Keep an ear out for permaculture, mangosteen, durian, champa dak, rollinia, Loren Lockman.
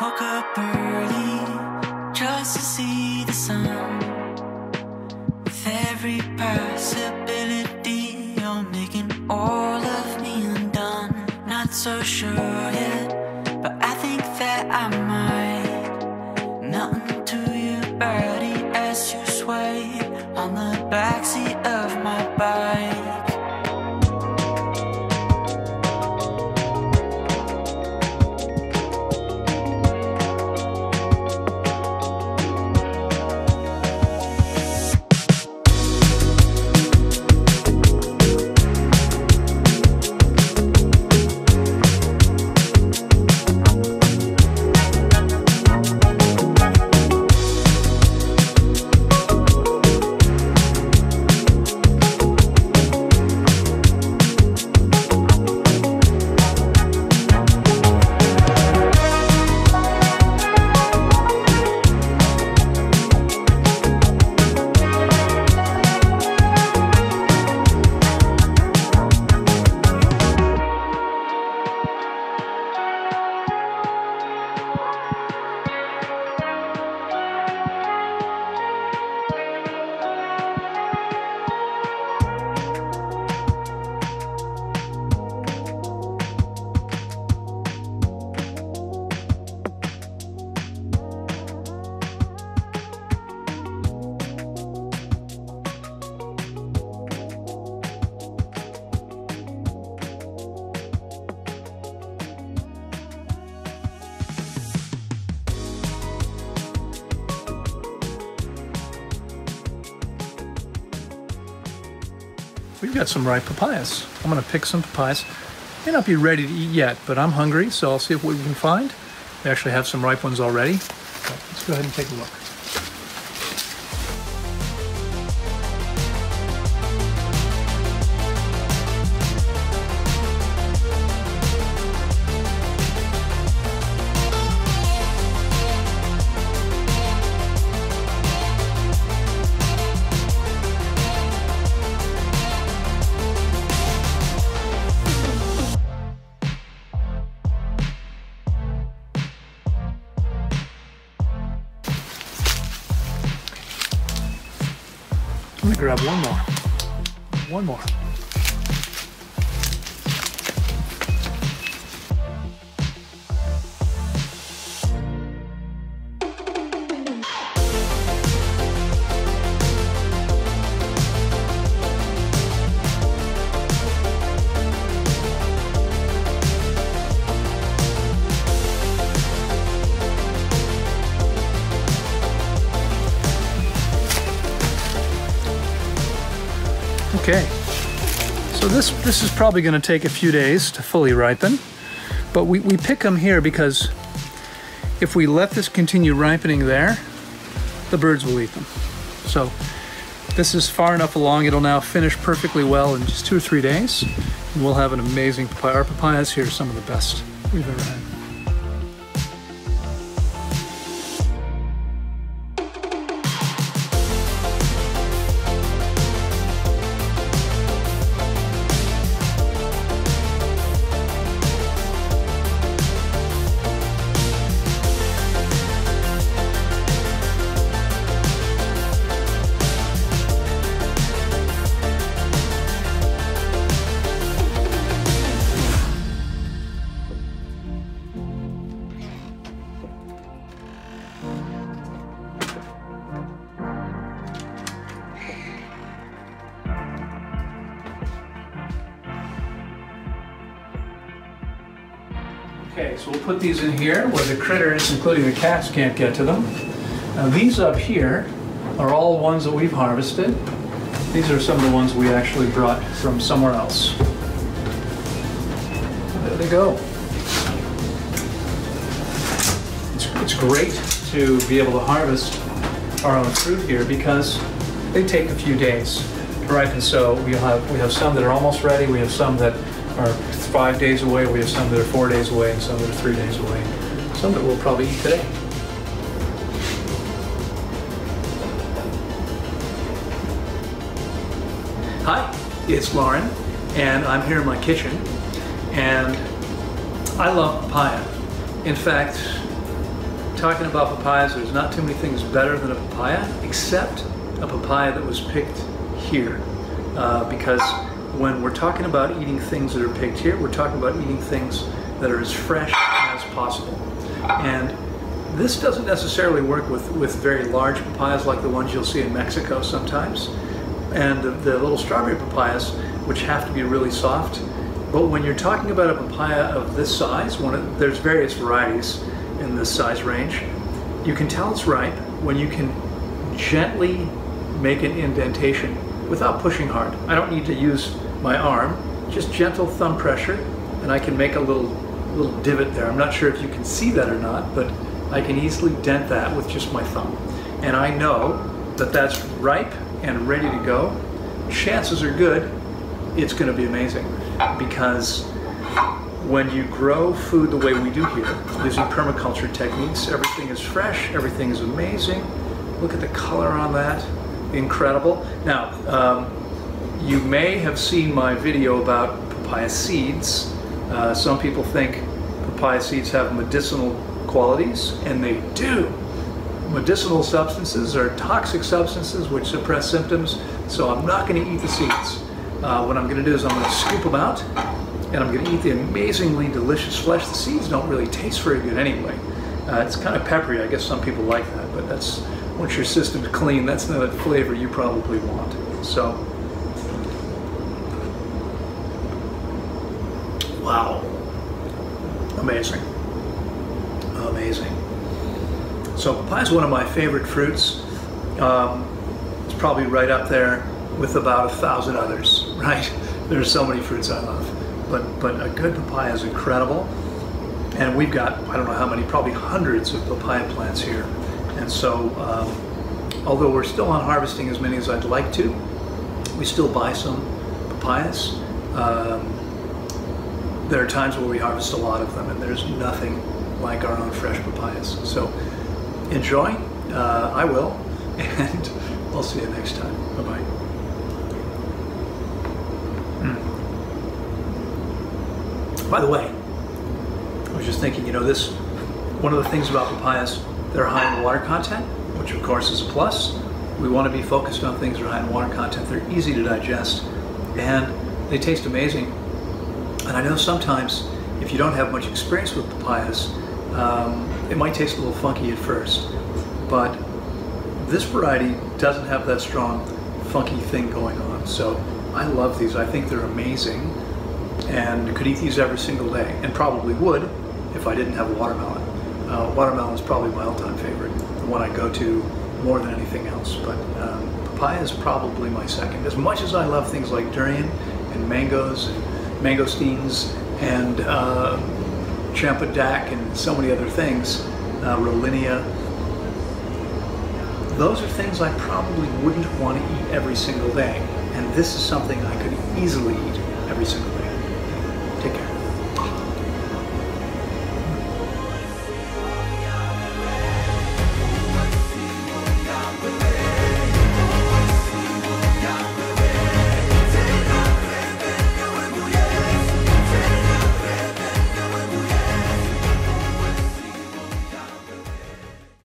Woke up early just to see the sun. With every possibility, you're making all of me undone. Not so sure yet, but I think that I might. Nothing to your body as you sway on the backseat of my bike. We've got some ripe papayas. I'm gonna pick some papayas. May not be ready to eat yet, but I'm hungry, so I'll see what we can find. We actually have some ripe ones already. Let's go ahead and take a look. I'm gonna grab one more. One more. Okay, so this is probably going to take a few days to fully ripen, but we pick them here because if we let this continue ripening there, the birds will eat them. So this is far enough along, it'll now finish perfectly well in just 2 or 3 days, and we'll have an amazing papaya. Our papayas here are some of the best we've ever had. Okay, so we'll put these in here where the critters, including the cats, can't get to them. Now these up here are all ones that we've harvested. These are some of the ones we actually brought from somewhere else. There they go. It's great to be able to harvest our own fruit here because they take a few days to ripen. So we have some that are almost ready, we have some that are 5 days away, we have some that are 4 days away, and some that are 3 days away. Some that we'll probably eat today. Hi, it's Loren, and I'm here in my kitchen, and I love papaya. In fact, talking about papayas, there's not too many things better than a papaya, except a papaya that was picked here. Because when we're talking about eating things that are picked here, we're talking about eating things that are as fresh as possible. And this doesn't necessarily work with very large papayas like the ones you'll see in Mexico sometimes. And the little strawberry papayas, which have to be really soft. But when you're talking about a papaya of this size, there's various varieties in this size range, you can tell it's ripe when you can gently make an indentation without pushing hard. I don't need to use my arm, just gentle thumb pressure, and I can make a little divot there. I'm not sure if you can see that or not, but I can easily dent that with just my thumb. And I know that that's ripe and ready to go. Chances are good it's going to be amazing, because when you grow food the way we do here, using permaculture techniques, everything is fresh, everything is amazing. Look at the color on that, incredible. Now, you may have seen my video about papaya seeds. Some people think papaya seeds have medicinal qualities, and they do. Medicinal substances are toxic substances which suppress symptoms, so I'm not going to eat the seeds. What I'm going to do is I'm going to scoop them out, and I'm going to eat the amazingly delicious flesh. The seeds don't really taste very good anyway. It's kind of peppery. I guess some people like that, but that's, once your system's clean, that's not a flavor you probably want. So, wow, amazing, amazing. So papaya is one of my favorite fruits. It's probably right up there with about 1,000 others, right? There's so many fruits I love. But a good papaya is incredible. And we've got, I don't know how many, probably hundreds of papaya plants here. And so, although we're still on harvesting as many as I'd like to, we still buy some papayas. There are times where we harvest a lot of them, and there's nothing like our own fresh papayas. So enjoy, I will, and I'll see you next time. Bye-bye. By the way, I was just thinking, you know, this, one of the things about papayas, they're high in water content, which of course is a plus. We want to be focused on things that are high in water content. They're easy to digest, and they taste amazing. And I know sometimes, if you don't have much experience with papayas, it might taste a little funky at first, but this variety doesn't have that strong, funky thing going on. So I love these. I think they're amazing. And could eat these every single day, and probably would if I didn't have a watermelon. Watermelon is probably my all-time favorite, the one I go to more than anything else. But papaya is probably my second. As much as I love things like durian and mangoes and mangosteens and champa dak and so many other things, rollinia, those are things I probably wouldn't want to eat every single day. And this is something I could easily eat every single day. Take care.